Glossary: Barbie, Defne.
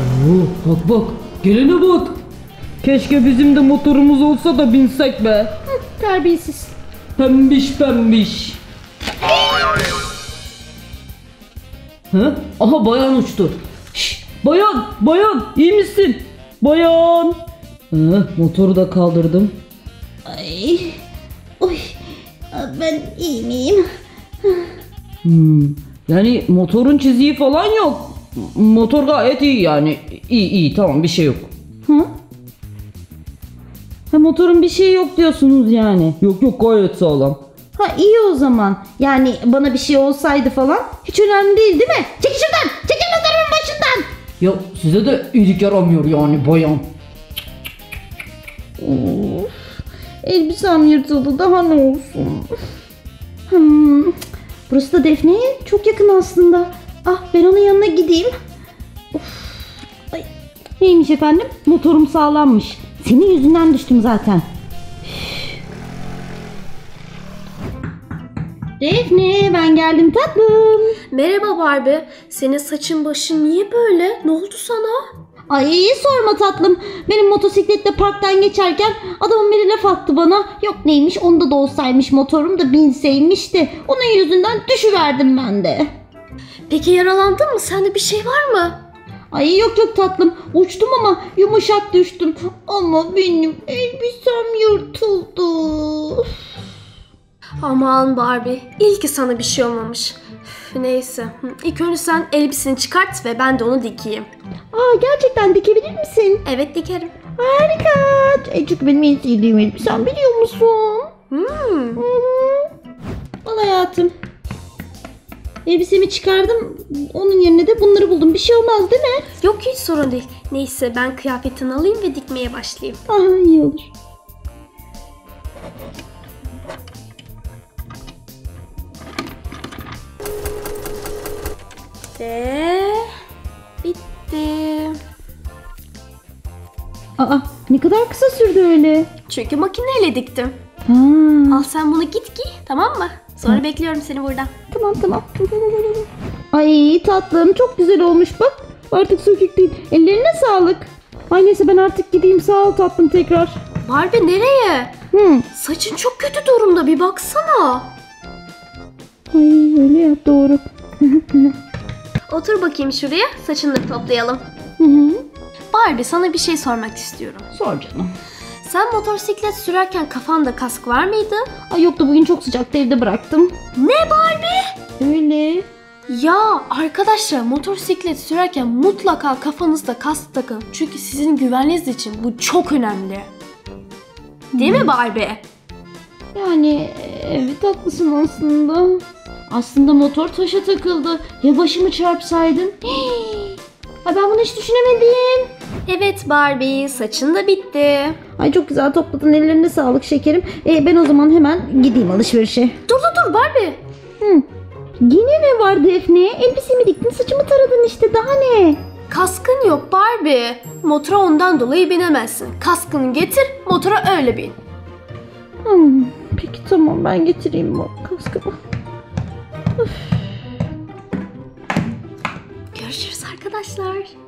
Oo, bak bak. Gelene bak. Keşke bizim de motorumuz olsa da binsek be. Terbiyesiz. Pembiş pembiş. Ha? Aha bayan uçtu. Şişt, bayan, bayan iyi misin? Bayan. Ha, motoru da kaldırdım. Ay. Oy. Ben iyi miyim? Yani motorun çiziği falan yok. Motor gayet iyi yani. İyi iyi tamam bir şey yok. Hı? Ha, motorun bir şey yok diyorsunuz yani. Yok yok gayet sağlam. Ha iyi o zaman. Yani bana bir şey olsaydı falan hiç önemli değil değil mi? Çekil şuradan. Çekil motorun başından. Ya size de iyilik yaramıyor yani bayan. Of. Elbisem yırtıldı daha ne olsun. Burası da Defne'ye çok yakın aslında. Ah ben onun yanına gideyim. Of. Ay. Neymiş efendim? Motorum sağlammış. Senin yüzünden düştüm zaten. Defne ben geldim tatlım. Merhaba Barbie. Senin saçın başın niye böyle? Ne oldu sana? Ay sorma tatlım. Benim motosikletle parktan geçerken adamın biri laf attı bana. Yok neymiş onda da olsaymış motorum da binseymiş de. Onun yüzünden düşüverdim ben de. Peki yaralandın mı? Sende bir şey var mı? Ay yok yok tatlım. Uçtum ama yumuşak düştüm. Ama benim elbisem yırtıldı. Aman Barbie. İyi ki sana bir şey olmamış. Neyse. İlk önce sen elbisini çıkart ve ben de onu dikeyim. Aa gerçekten dikebilir misin? Evet dikerim. Harika. Çünkü benim en sevdiğim elbisem biliyor musun? Al hayatım. Elbisemi çıkardım. Onun yerine de bunları buldum. Bir şey olmaz değil mi? Yok hiç sorun değil. Neyse ben kıyafetini alayım ve dikmeye başlayayım. Aha iyi olur. Ve bitti. Aa ne kadar kısa sürdü öyle. Çünkü makineyle diktim. Al sen bunu git giy tamam mı? Sonra bekliyorum seni burada. Tamam tamam. Ay tatlım çok güzel olmuş bak. Artık sökük değil. Ellerine sağlık. Ay neyse ben artık gideyim sağ ol tatlım tekrar. Barbie nereye? Saçın çok kötü durumda bir baksana. Ay öyle ya doğru. Otur bakayım şuraya saçını da toplayalım. Barbie sana bir şey sormak istiyorum. Sor canım. Sen motosiklet sürerken kafanda kask var mıydı? Ay yoktu bugün çok sıcaktı evde bıraktım. Ne Barbie? Öyle. Ya arkadaşlar motosiklet sürerken mutlaka kafanızda kask takın. Çünkü sizin güvenliğiniz için bu çok önemli. Değil mi Barbie? Yani evet haklısın aslında. Aslında motor taşa takıldı. Ya başımı çarpsaydım? Ay ben bunu hiç düşünemedim. Evet Barbie saçın da bitti. Ay çok güzel topladın ellerine sağlık şekerim. Ben o zaman hemen gideyim alışverişe. Dur dur dur Barbie. Yine ne var Defne? Elbisemi diktin saçımı taradın işte daha ne? Kaskın yok Barbie. Motora ondan dolayı binemezsin. Kaskını getir motora öyle bin. Peki tamam ben getireyim bu kaskımı. Görüşürüz arkadaşlar.